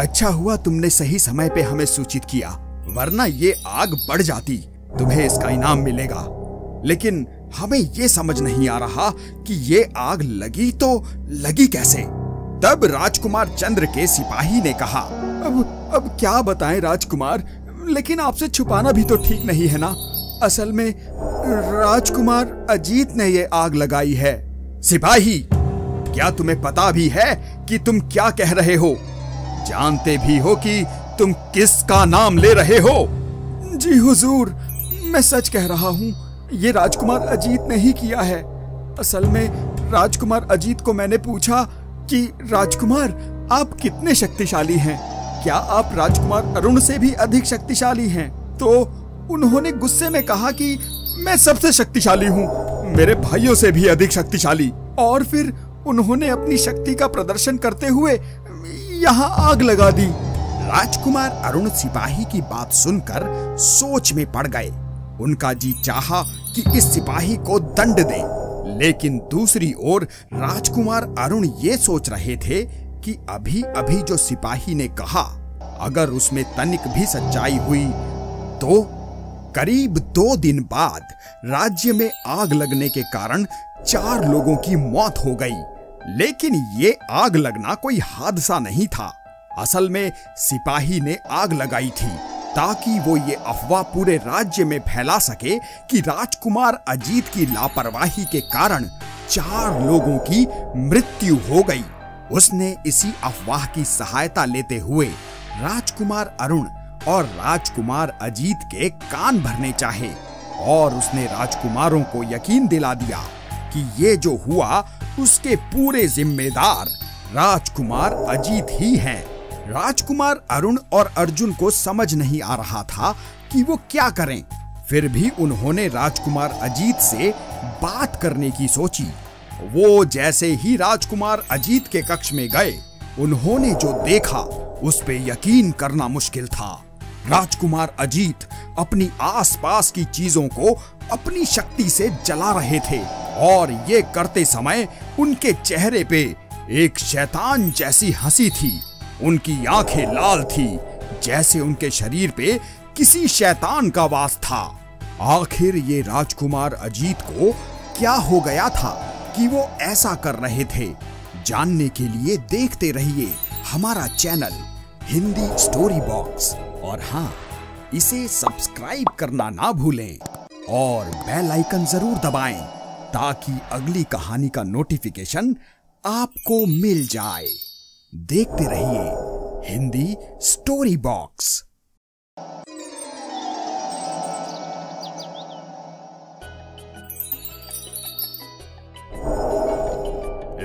अच्छा हुआ तुमने सही समय पे हमें सूचित किया, वरना ये आग बढ़ जाती। तुम्हें इसका इनाम मिलेगा। लेकिन हमें ये समझ नहीं आ रहा कि ये आग लगी तो लगी कैसे। तब राजकुमार चंद्र के सिपाही ने कहा, अब अब क्या बताएं राजकुमार, लेकिन आपसे छुपाना भी तो ठीक नहीं है ना। असल में राजकुमार अजीत ने ये आग लगाई है। सिपाही, क्या तुम्हें पता भी है कि तुम क्या कह रहे हो? जानते भी हो कि तुम किसका नाम ले रहे हो? जी हुजूर, मैं सच कह रहा हूँ, ये राजकुमार अजीत ने ही किया है। असल में राजकुमार अजीत को मैंने पूछा कि राजकुमार आप कितने शक्तिशाली हैं, क्या आप राजकुमार अरुण से भी अधिक शक्तिशाली हैं? तो उन्होंने गुस्से में कहा कि मैं सबसे शक्तिशाली हूँ, मेरे भाइयों से भी अधिक शक्तिशाली। और फिर उन्होंने अपनी शक्ति का प्रदर्शन करते हुए यहाँ आग लगा दी। राजकुमार अरुण सिपाही की बात सुनकर सोच में पड़ गए। उनका जी चाहा कि इस सिपाही को दंड दें, लेकिन दूसरी ओर राजकुमार अरुण ये सोच रहे थे कि अभी अभी जो सिपाही ने कहा, अगर उसमें तनिक भी सच्चाई हुई तो। करीब दो दिन बाद राज्य में आग लगने के कारण चार लोगों की मौत हो गई, लेकिन ये आग लगना कोई हादसा नहीं था। असल में सिपाही ने आग लगाई थी ताकि वो ये अफवाह पूरे राज्य में फैला सके कि राजकुमार अजीत की लापरवाही के कारण चार लोगों की मृत्यु हो गई। उसने इसी अफवाह की सहायता लेते हुए राजकुमार अरुण और राजकुमार अजीत के कान भरने चाहे और उसने राजकुमारों को यकीन दिला दिया कि ये जो हुआ उसके पूरे जिम्मेदार राजकुमार अजीत ही हैं। राजकुमार अरुण और अर्जुन को समझ नहीं आ रहा था कि वो क्या करें, फिर भी उन्होंने राजकुमार अजीत से बात करने की सोची। वो जैसे ही राजकुमार अजीत के कक्ष में गए, उन्होंने जो देखा उस पे यकीन करना मुश्किल था। राजकुमार अजीत अपनी आसपास की चीजों को अपनी शक्ति से जला रहे थे और ये करते समय उनके चेहरे पे एक शैतान जैसी हंसी थी। उनकी आंखें लाल थी, जैसे उनके शरीर पे किसी शैतान का वास था। आखिर ये राजकुमार अजीत को क्या हो गया था कि वो ऐसा कर रहे थे? जानने के लिए देखते रहिए हमारा चैनल हिंदी स्टोरी बॉक्स, और हाँ, इसे सब्सक्राइब करना ना भूलें और बेल आइकन जरूर दबाएं ताकि अगली कहानी का नोटिफिकेशन आपको मिल जाए। देखते रहिए हिंदी स्टोरी बॉक्स।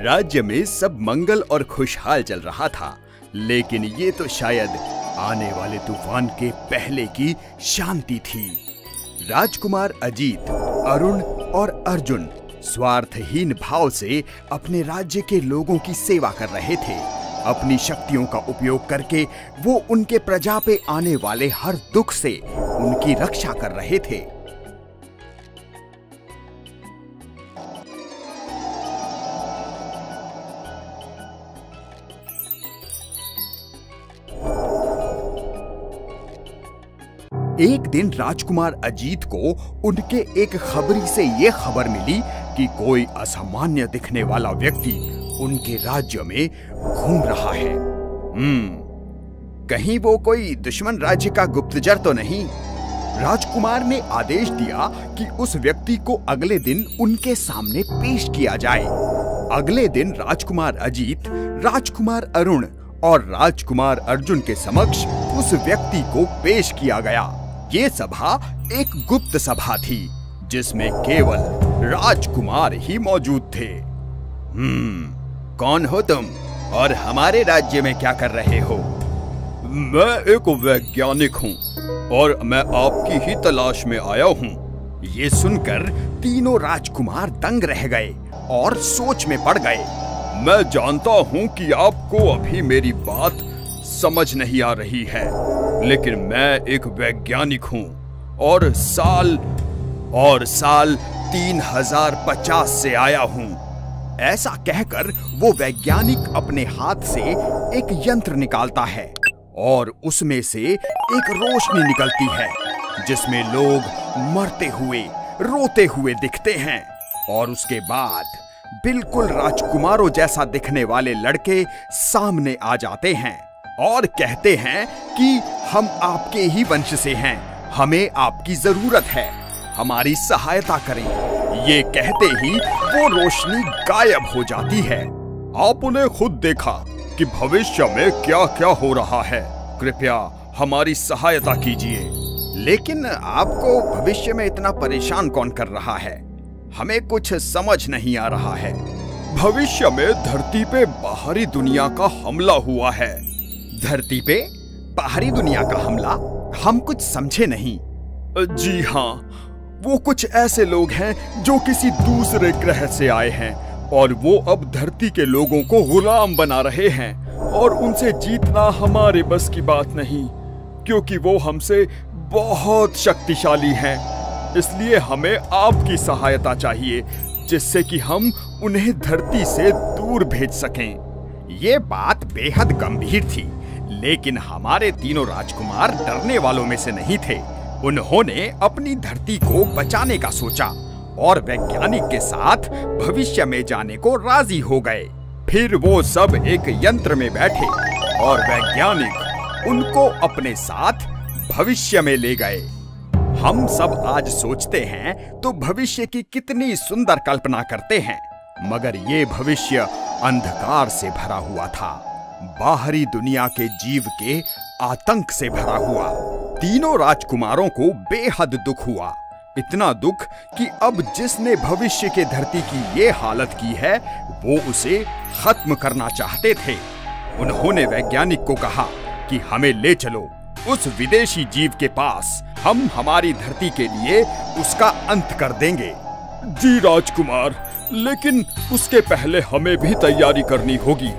राज्य में सब मंगल और खुशहाल चल रहा था, लेकिन ये तो शायद आने वाले तूफान के पहले की शांति थी। राजकुमार अजीत, अरुण और अर्जुन स्वार्थहीन भाव से अपने राज्य के लोगों की सेवा कर रहे थे। अपनी शक्तियों का उपयोग करके वो उनके प्रजा पे आने वाले हर दुख से उनकी रक्षा कर रहे थे। एक दिन राजकुमार अजीत को उनके एक खबरी से ये खबर मिली कि कोई असामान्य दिखने वाला व्यक्ति उनके राज्य में घूम रहा है। हम्म, कहीं वो कोई दुश्मन राज्य का गुप्तचर तो नहीं? राजकुमार ने आदेश दिया कि उस व्यक्ति को अगले दिन उनके सामने पेश किया जाए। अगले दिन राजकुमार अजीत, राजकुमार अरुण और राजकुमार अर्जुन के समक्ष उस व्यक्ति को पेश किया गया। ये सभा एक गुप्त सभा थी जिसमें केवल राजकुमार ही मौजूद थे। हम्म, कौन हो तुम और हमारे राज्य में क्या कर रहे हो? मैं एक वैज्ञानिक हूँ और मैं आपकी ही तलाश में आया हूँ। ये सुनकर तीनों राजकुमार दंग रह गए और सोच में पड़ गए। मैं जानता हूँ कि आपको अभी मेरी बात समझ नहीं आ रही है, लेकिन मैं एक वैज्ञानिक हूँ और साल और साल तीन हजार पचास से आया हूँ। ऐसा कहकर वो वैज्ञानिक अपने हाथ से एक यंत्र निकालता है और उसमें से एक रोशनी निकलती है जिसमें लोग मरते हुए रोते हुए दिखते हैं, और उसके बाद बिल्कुल राजकुमारों जैसा दिखने वाले लड़के सामने आ जाते हैं और कहते हैं कि हम आपके ही वंश से हैं, हमें आपकी जरूरत है, हमारी सहायता करें। ये कहते ही वो रोशनी गायब हो जाती है। आपने खुद देखा कि भविष्य में क्या क्या हो रहा है, कृपया हमारी सहायता कीजिए। लेकिन आपको भविष्य में इतना परेशान कौन कर रहा है? हमें कुछ समझ नहीं आ रहा है। भविष्य में धरती पे बाहरी दुनिया का हमला हुआ है। धरती पे बाहरी दुनिया का हमला? हम कुछ समझे नहीं। जी हाँ, वो कुछ ऐसे लोग हैं जो किसी दूसरे ग्रह से आए हैं और वो अब धरती के लोगों को गुलाम बना रहे हैं, और उनसे जीतना हमारे बस की बात नहीं, क्योंकि वो हमसे बहुत शक्तिशाली हैं। इसलिए हमें आपकी सहायता चाहिए जिससे कि हम उन्हें धरती से दूर भेज सकें। ये बात बेहद गंभीर थी, लेकिन हमारे तीनों राजकुमार डरने वालों में से नहीं थे। उन्होंने अपनी धरती को बचाने का सोचा और वैज्ञानिक के साथ भविष्य में जाने को राजी हो गए। फिर वो सब एक यंत्र में बैठे और वैज्ञानिक उनको अपने साथ भविष्य में ले गए। हम सब आज सोचते हैं तो भविष्य की कितनी सुंदर कल्पना करते हैं, मगर ये भविष्य अंधकार से भरा हुआ था, बाहरी दुनिया के जीव के आतंक से भरा हुआ। तीनों राजकुमारों को बेहद दुख हुआ इतना दुख कि अब जिसने भविष्य के धरती की ये हालत की है वो उसे खत्म करना चाहते थे। उन्होंने वैज्ञानिक को कहा कि हमें ले चलो उस विदेशी जीव के पास, हम हमारी धरती के लिए उसका अंत कर देंगे। जी राजकुमार, लेकिन उसके पहले हमें भी तैयारी करनी होगी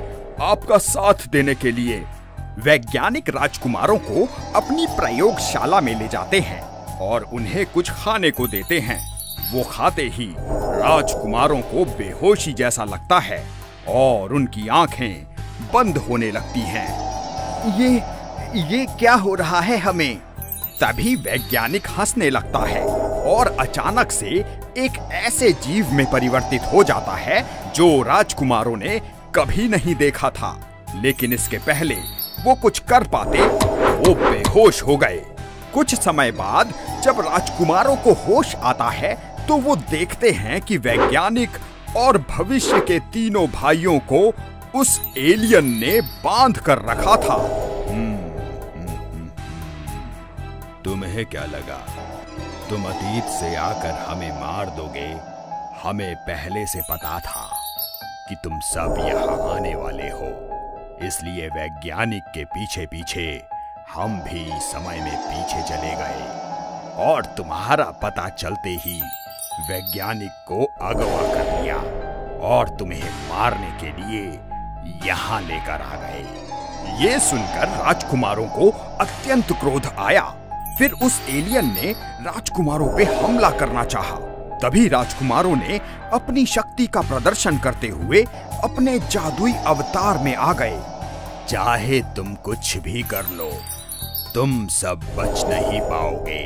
आपका साथ देने के लिए। वैज्ञानिक राजकुमारों को अपनी प्रयोगशाला में ले जाते हैं और उन्हें कुछ खाने को देते हैं। वो खाते ही राजकुमारों को बेहोशी जैसा लगता है और उनकी आंखें बंद होने लगती हैं। ये ये क्या हो रहा है हमें? तभी वैज्ञानिक हंसने लगता है और अचानक से एक ऐसे जीव में परिवर्तित हो जाता है जो राजकुमारों ने कभी नहीं देखा था, लेकिन इसके पहले वो कुछ कर पाते वो बेहोश हो गए। कुछ समय बाद जब राजकुमारों को होश आता है तो वो देखते हैं कि वैज्ञानिक और भविष्य के तीनों भाइयों को उस एलियन ने बांध कर रखा था। तुम्हें क्या लगा तुम अतीत से आकर हमें मार दोगे? हमें पहले से पता था कि तुम सब यहाँ आने वाले हो, इसलिए वैज्ञानिक के पीछे पीछे हम भी समय में पीछे चले गए और तुम्हारा पता चलते ही वैज्ञानिक को अगवा कर लिया और तुम्हें मारने के लिए यहाँ लेकर आ गए। ये सुनकर राजकुमारों को अत्यंत क्रोध आया। फिर उस एलियन ने राजकुमारों पे हमला करना चाहा। तभी राजकुमारों ने अपनी शक्ति का प्रदर्शन करते हुए अपने जादुई अवतार में आ गए। चाहे तुम कुछ भी कर लो तुम सब बच नहीं पाओगे।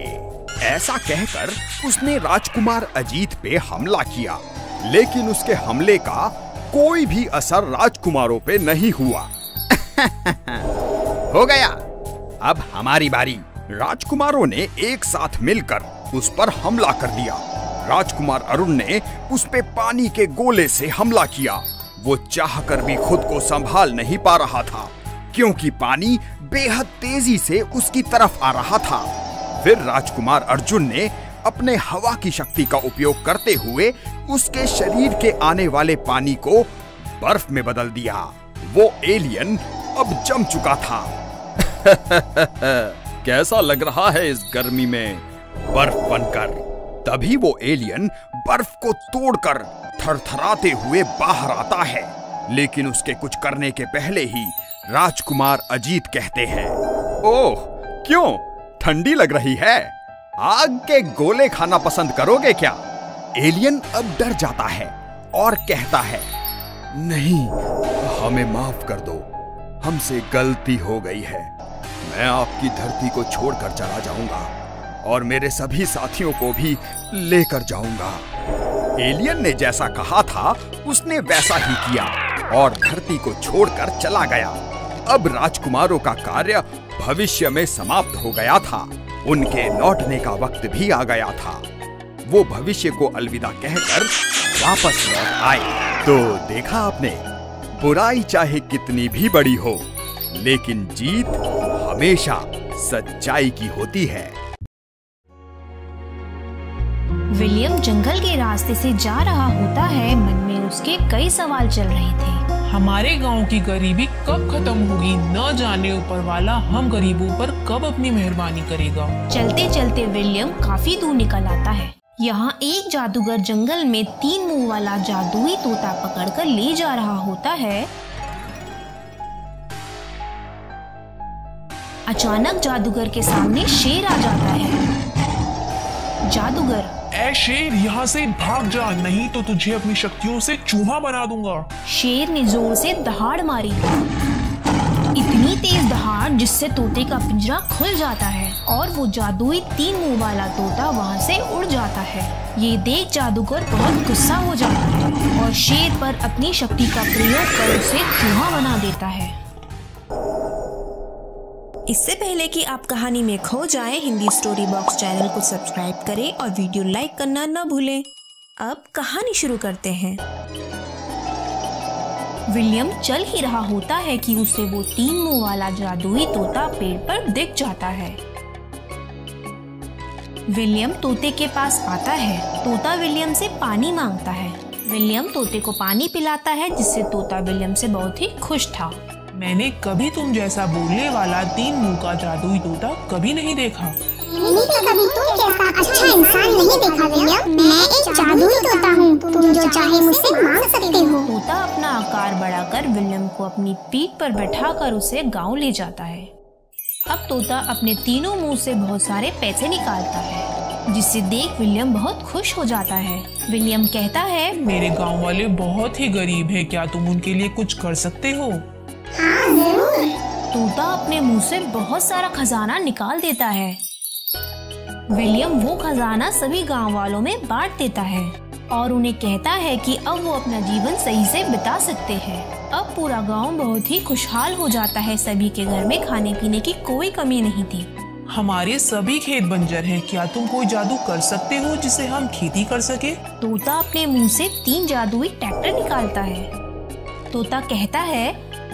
ऐसा कहकर उसने राजकुमार अजीत पे हमला किया, लेकिन उसके हमले का कोई भी असर राजकुमारों पे नहीं हुआ। हो गया, अब हमारी बारी। राजकुमारों ने एक साथ मिलकर उस पर हमला कर दिया। राजकुमार अरुण ने उस पे पानी के गोले से हमला किया। वो चाहकर भी खुद को संभाल नहीं पा रहा था क्योंकि पानी बेहद तेजी से उसकी तरफ आ रहा था। फिर राजकुमार अर्जुन ने अपने हवा की शक्ति का उपयोग करते हुए उसके शरीर के आने वाले पानी को बर्फ में बदल दिया। वो एलियन अब जम चुका था। कैसा लग रहा है इस गर्मी में बर्फ बनकर? तभी वो एलियन बर्फ को तोड़कर थरथराते हुए बाहर आता है, लेकिन उसके कुछ करने के पहले ही राजकुमार अजीत कहते हैं, ओह क्यों ठंडी लग रही है? आग के गोले खाना पसंद करोगे क्या? एलियन अब डर जाता है और कहता है, नहीं हमें माफ कर दो, हमसे गलती हो गई है। मैं आपकी धरती को छोड़कर चला जाऊंगा और मेरे सभी साथियों को भी लेकर जाऊंगा। एलियन ने जैसा कहा था उसने वैसा ही किया और धरती को छोड़कर चला गया। अब राजकुमारों का कार्य भविष्य में समाप्त हो गया था, उनके लौटने का वक्त भी आ गया था। वो भविष्य को अलविदा कहकर वापस लौट आए। तो देखा आपने, बुराई चाहे कितनी भी बड़ी हो लेकिन जीत हमेशा सच्चाई की होती है। विलियम जंगल के रास्ते से जा रहा होता है। मन में उसके कई सवाल चल रहे थे। हमारे गांव की गरीबी कब खत्म होगी? न जाने ऊपर वाला हम गरीबों पर कब अपनी मेहरबानी करेगा। चलते चलते विलियम काफी दूर निकल आता है। यहाँ एक जादूगर जंगल में तीन मुंह वाला जादुई तोता पकड़कर ले जा रहा होता है। अचानक जादूगर के सामने शेर आ जाता है। जादूगर, ऐ शेर यहाँ से भाग जा, नहीं तो तुझे अपनी शक्तियों से चूहा बना दूंगा। शेर ने जोर से दहाड़ मारी, इतनी तेज दहाड़ जिससे तोते का पिंजरा खुल जाता है और वो जादुई तीन मुंह वाला तोता वहाँ से उड़ जाता है। ये देख जादूगर बहुत गुस्सा हो जाता है और शेर पर अपनी शक्ति का प्रयोग कर उसे चूहा बना देता है। इससे पहले कि आप कहानी में खो जाएं, हिंदी स्टोरी बॉक्स चैनल को सब्सक्राइब करें और वीडियो लाइक करना न भूलें। अब कहानी शुरू करते हैं। विलियम चल ही रहा होता है कि उसे वो तीन मुंह वाला जादुई तोता पेड़ पर दिख जाता है। विलियम तोते के पास आता है। तोता विलियम से पानी मांगता है। विलियम तोते को पानी पिलाता है, जिससे तोता विलियम से बहुत ही खुश था। मैंने कभी तुम जैसा बोलने वाला तीन मुंह का जादुई तोता कभी नहीं देखा। मैंने तो कभी तुम जैसा अच्छा इंसान नहीं देखा विलियम। मैं एक जादुई तोता हूँ, तुम जो चाहे मुझसे मांग सकते हो। तोता अपना आकार बढ़ाकर विलियम को अपनी पीठ पर बैठाकर उसे गाँव ले जाता है। अब तोता अपने तीनों मुंह से बहुत सारे पैसे निकालता है, जिसे देख विलियम बहुत खुश हो जाता है। विलियम कहता है, मेरे गांव वाले बहुत ही गरीब हैं, क्या तुम उनके लिए कुछ कर सकते हो? हाँ जरूर। तोता अपने मुंह से बहुत सारा खजाना निकाल देता है। विलियम वो खजाना सभी गांव वालों में बांट देता है और उन्हें कहता है कि अब वो अपना जीवन सही से बिता सकते हैं। अब पूरा गांव बहुत ही खुशहाल हो जाता है। सभी के घर में खाने पीने की कोई कमी नहीं थी। हमारे सभी खेत बंजर हैं, क्या तुम कोई जादू कर सकते हो जिससे हम खेती कर सके? तोता अपने मुंह से तीन जादुई ट्रैक्टर निकालता है। तोता कहता है,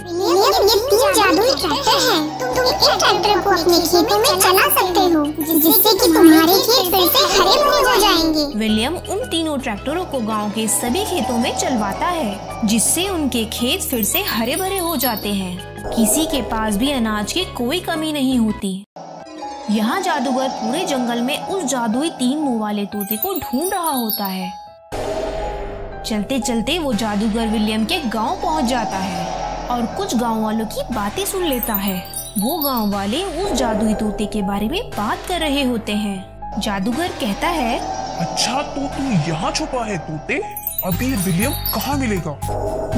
विलियम ये तीन जादुई ट्रैक्टर हैं, तुम इस ट्रैक्टर को अपने खेतों में चला सकते हो, जिससे कि तुम्हारे खेत फिर से हरे भरे हो जाएंगे। विलियम उन तीनों ट्रैक्टरों को गांव के सभी खेतों में चलवाता है, जिससे उनके खेत फिर से हरे भरे हो जाते हैं। किसी के पास भी अनाज की कोई कमी नहीं होती। यहाँ जादूगर पूरे जंगल में उस जादुई तीन मुँह वाले तोते को ढूंढ रहा होता है। चलते चलते वो जादूगर विलियम के गाँव पहुँच जाता है और कुछ गाँव वालों की बातें सुन लेता है। वो गाँव वाले उस जादुई तोते के बारे में बात कर रहे होते हैं। जादूगर कहता है, अच्छा तो तू यहाँ छुपा है तोते, अभी विलियम कहाँ मिलेगा?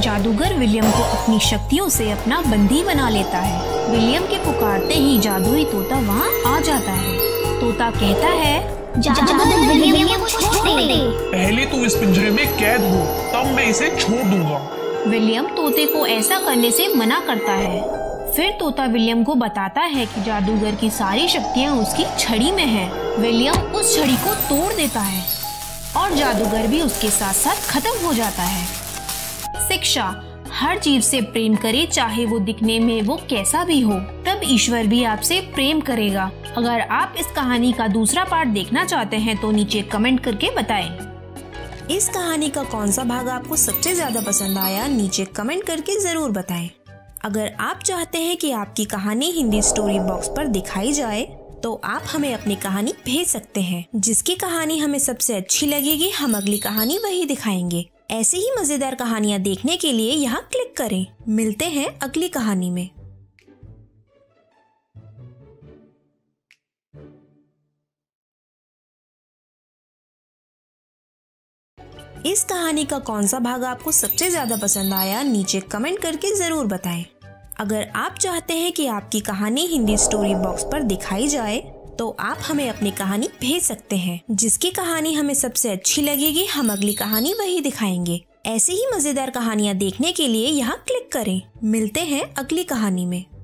जादूगर विलियम को अपनी शक्तियों से अपना बंदी बना लेता है। विलियम के पुकारते ही जादुई तोता वहाँ आ जाता है। तोता कहता है, जादूगर विलियम को छोड़ दे, पहले तू इस पिंजरे में कैद हो, तब मैं इसे छोड़ दूंगा। विलियम तोते को ऐसा करने से मना करता है। फिर तोता विलियम को बताता है कि जादूगर की सारी शक्तियाँ उसकी छड़ी में हैं। विलियम उस छड़ी को तोड़ देता है और जादूगर भी उसके साथ साथ खत्म हो जाता है। शिक्षा, हर जीव से प्रेम करे, चाहे वो दिखने में वो कैसा भी हो, तब ईश्वर भी आपसे प्रेम करेगा। अगर आप इस कहानी का दूसरा पार्ट देखना चाहते हैं तो नीचे कमेंट करके बताएं। इस कहानी का कौन सा भाग आपको सबसे ज़्यादा पसंद आया, नीचे कमेंट करके ज़रूर बताएं। अगर आप चाहते हैं कि आपकी कहानी हिंदी स्टोरी बॉक्स पर दिखाई जाए तो आप हमें अपनी कहानी भेज सकते हैं। जिसकी कहानी हमें सबसे अच्छी लगेगी, हम अगली कहानी वही दिखाएंगे। ऐसे ही मज़ेदार कहानियाँ देखने के लिए यहाँ क्लिक करें। मिलते हैं अगली कहानी में। इस कहानी का कौन सा भाग आपको सबसे ज़्यादा पसंद आया, नीचे कमेंट करके ज़रूर बताएं। अगर आप चाहते हैं कि आपकी कहानी हिंदी स्टोरी बॉक्स पर दिखाई जाए तो आप हमें अपनी कहानी भेज सकते हैं। जिसकी कहानी हमें सबसे अच्छी लगेगी, हम अगली कहानी वही दिखाएंगे। ऐसे ही मज़ेदार कहानियाँ देखने के लिए यहाँ क्लिक करें। मिलते हैं अगली कहानी में।